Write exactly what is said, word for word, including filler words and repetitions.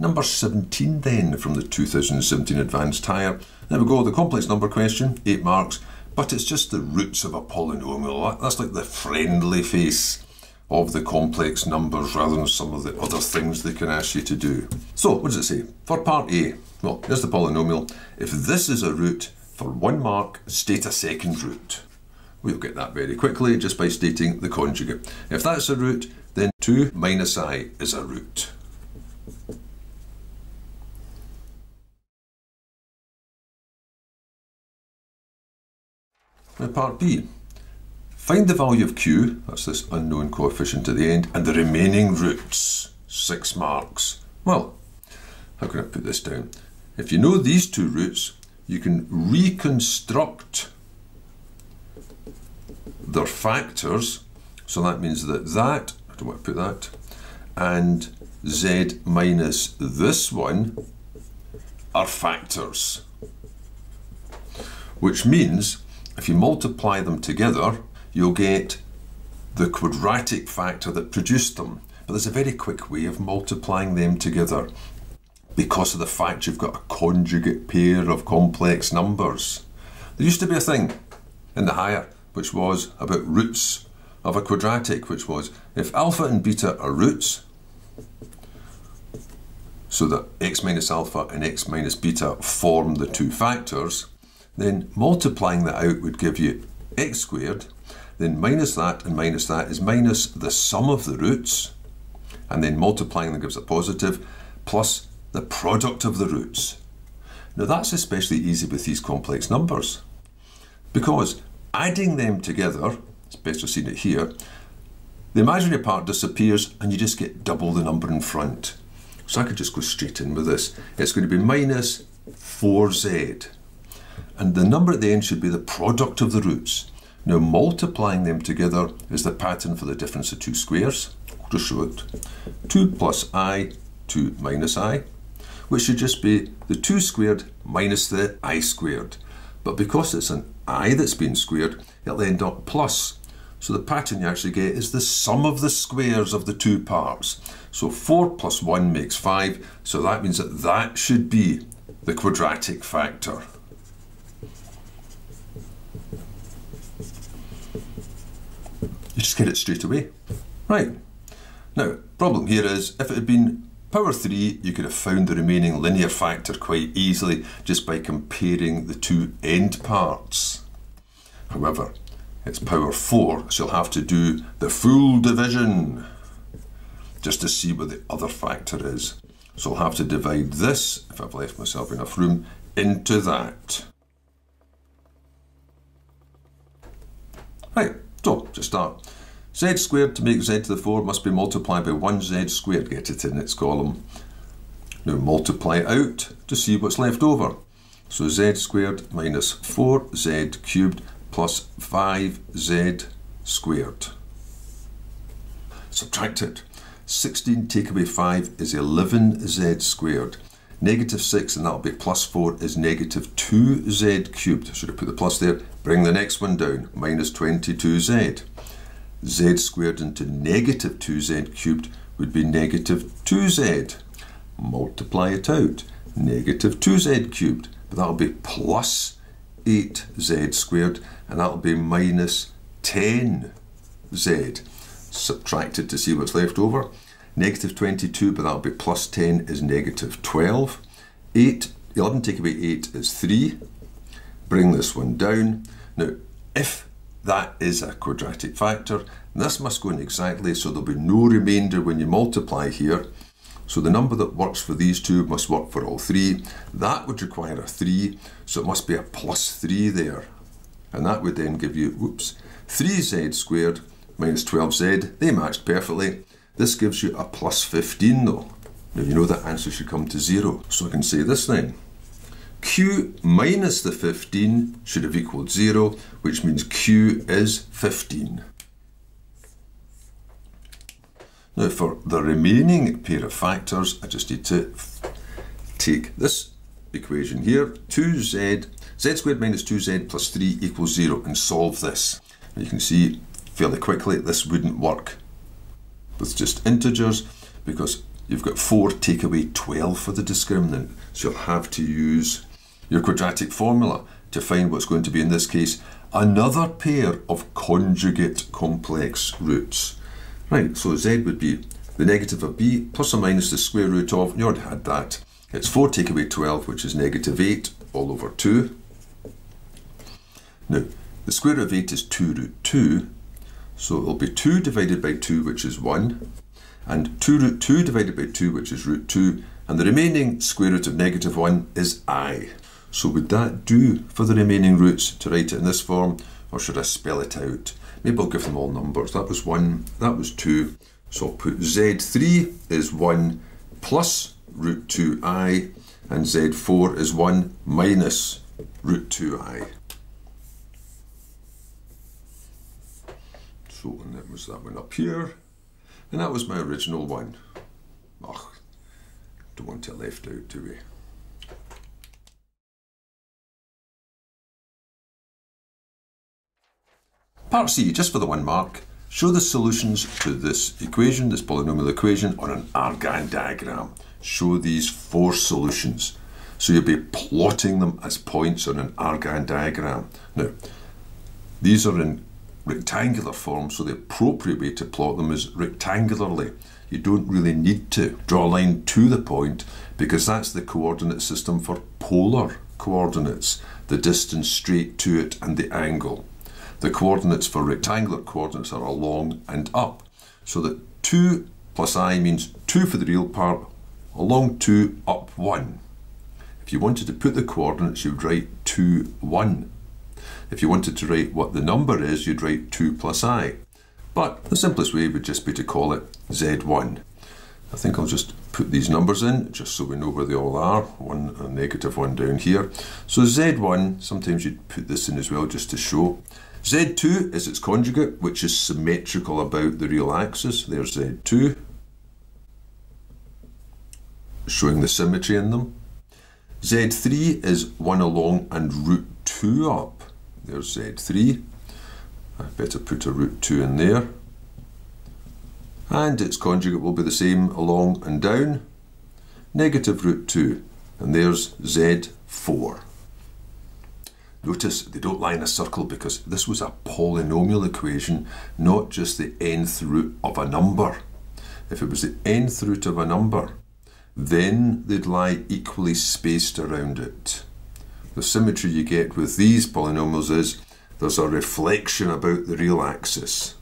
Number seventeen then, from the two thousand seventeen Advanced Higher. There we go, the complex number question, eight marks, but it's just the roots of a polynomial. That's like the friendly face of the complex numbers rather than some of the other things they can ask you to do. So what does it say? For part A, well, here's the polynomial. If this is a root, for one mark, state a second root. We'll get that very quickly just by stating the conjugate. If that's a root, then two minus I is a root. Now part B. Find the value of Q, that's this unknown coefficient at the end, and the remaining roots, six marks. Well, how can I put this down? If you know these two roots, you can reconstruct their factors. So that means that that, I don't want to put that, and Z minus this one are factors. Which means if you multiply them together, you'll get the quadratic factor that produced them. But there's a very quick way of multiplying them together because of the fact you've got a conjugate pair of complex numbers. There used to be a thing in the higher which was about roots of a quadratic, which was if alpha and beta are roots, so that x minus alpha and x minus beta form the two factors, then multiplying that out would give you x squared, then minus that and minus that is minus the sum of the roots, and then multiplying them gives a positive, plus the product of the roots. Now that's especially easy with these complex numbers, because adding them together, it's better seen it here, the imaginary part disappears and you just get double the number in front. So I could just go straight in with this. It's going to be minus four z, and the number at the end should be the product of the roots. Now multiplying them together is the pattern for the difference of two squares. I'll just show it. two plus I, two minus I, which should just be the two squared minus the I squared. But because it's an I that's been squared, it'll end up plus. So the pattern you actually get is the sum of the squares of the two parts. So four plus one makes five, so that means that that should be the quadratic factor. You just get it straight away. Right. Now, problem here is, if it had been power three, you could have found the remaining linear factor quite easily just by comparing the two end parts. However, it's power four, so you'll have to do the full division just to see what the other factor is. So I'll have to divide this, if I've left myself enough room, into that. Right. So, to start, z squared to make z to the four must be multiplied by one z squared. Get it in its column. Now multiply out to see what's left over. So z squared minus four z cubed plus five z squared. Subtract it. sixteen take away five is eleven z squared. Negative six, and that'll be plus four, is negative two z cubed. Should I put the plus there? Bring the next one down, minus twenty-two z. Z squared into negative two z cubed would be negative two z. Multiply it out, negative two z cubed. But that'll be plus eight z squared, and that'll be minus ten z. Subtract it to see what's left over. Negative twenty-two, but that'll be plus ten, is negative twelve. eight, eleven take away eight is three. Bring this one down. Now, if that is a quadratic factor, this must go in exactly, so there'll be no remainder when you multiply here. So the number that works for these two must work for all three. That would require a three, so it must be a plus three there. And that would then give you, whoops, three z squared minus twelve z. They matched perfectly. This gives you a plus fifteen though. Now you know that answer should come to zero. So I can say this then. Q minus the fifteen should have equaled zero, which means Q is fifteen. Now for the remaining pair of factors, I just need to take this equation here, two z, z squared minus two z plus three equals zero, and solve this. Now you can see fairly quickly this wouldn't work with just integers, because You've got four, take away twelve for the discriminant. So you'll have to use your quadratic formula to find what's going to be, in this case, another pair of conjugate complex roots. Right, so z would be the negative of b plus or minus the square root of, you already had that. It's four, take away twelve, which is negative eight, all over two. Now, the square root of eight is two root two, so it'll be two divided by two, which is one, and two root two divided by two, which is root two, and the remaining square root of negative one is I. So would that do for the remaining roots to write it in this form, or should I spell it out? Maybe I'll give them all numbers. That was one, that was two, so I'll put z three is one plus root two i, and z four is one minus root two i. So, and that was that one up here, and that was my original one. Ugh, don't want it left out, do we? Part C, just for the one mark, show the solutions to this equation, this polynomial equation, on an Argand diagram. Show these four solutions. So you'll be plotting them as points on an Argand diagram. Now, these are in rectangular form, so the appropriate way to plot them is rectangularly. You don't really need to draw a line to the point, because that's the coordinate system for polar coordinates, the distance straight to it and the angle. The coordinates for rectangular coordinates are along and up, so that two plus I means two for the real part, along two, up one. If you wanted to put the coordinates, you'd write two, one. If you wanted to write what the number is, you'd write two plus I. But the simplest way would just be to call it z one. I think I'll just put these numbers in, just so we know where they all are. One and negative one down here. So z one, sometimes you'd put this in as well just to show. z two is its conjugate, which is symmetrical about the real axis. There's z two, showing the symmetry in them. z three is one along and root two up. There's z three. I better put a root two in there. And its conjugate will be the same, along and down, negative root two. And there's z four. Notice they don't lie in a circle because this was a polynomial equation, not just the nth root of a number. If it was the nth root of a number, then they'd lie equally spaced around it. The symmetry you get with these polynomials is there's a reflection about the real axis.